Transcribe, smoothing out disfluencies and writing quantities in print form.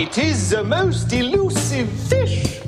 It is the most elusive fish.